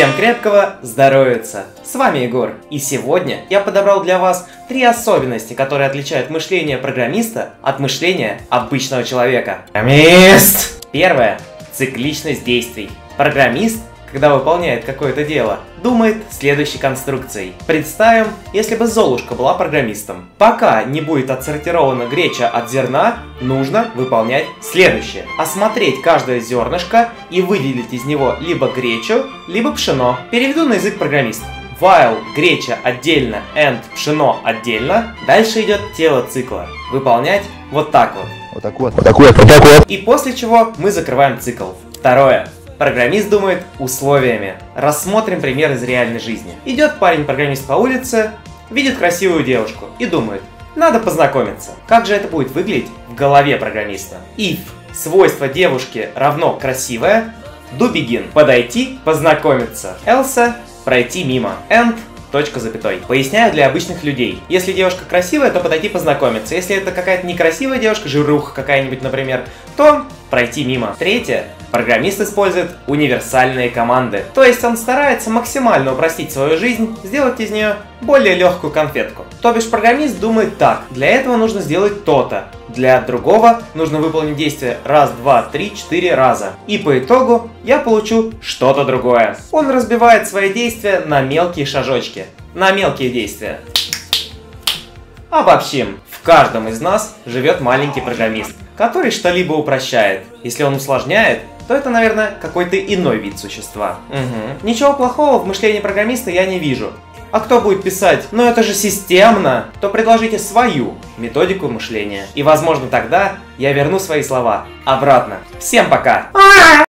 Всем крепкого здоровьица! С вами Егор, и сегодня я подобрал для вас три особенности, которые отличают мышление программиста от мышления обычного человека. Программист! Первое. Цикличность действий. Программист, когда выполняет какое-то дело, думает следующей конструкцией. Представим, если бы Золушка была программистом. Пока не будет отсортирована греча от зерна, нужно выполнять следующее. Осмотреть каждое зернышко и выделить из него либо гречу, либо пшено. Переведу на язык программиста. While греча отдельно and пшено отдельно. Дальше идет тело цикла. Выполнять вот так вот. Вот так вот, вот так вот, вот так вот. И после чего мы закрываем цикл. Второе. Программист думает условиями. Рассмотрим пример из реальной жизни. Идет парень-программист по улице, видит красивую девушку и думает, надо познакомиться. Как же это будет выглядеть в голове программиста? If свойство девушки равно красивая, do begin. Подойти, познакомиться. Else пройти мимо. And точка запятой. Поясняю для обычных людей. Если девушка красивая, то подойти познакомиться. Если это какая-то некрасивая девушка, жируха какая-нибудь, например, то пройти мимо. Третье. Программист использует универсальные команды. То есть он старается максимально упростить свою жизнь, сделать из нее более легкую конфетку. То бишь программист думает так. Для этого нужно сделать то-то. Для другого нужно выполнить действие раз, два, три, четыре раза. И по итогу я получу что-то другое. Он разбивает свои действия на мелкие шажочки. На мелкие действия. Обобщим. В каждом из нас живет маленький программист, который что-либо упрощает. Если он усложняет, то это, наверное, какой-то иной вид существа. Угу. Ничего плохого в мышлении программиста я не вижу. А кто будет писать, ну это же системно, то предложите свою методику мышления. И, возможно, тогда я верну свои слова обратно. Всем пока!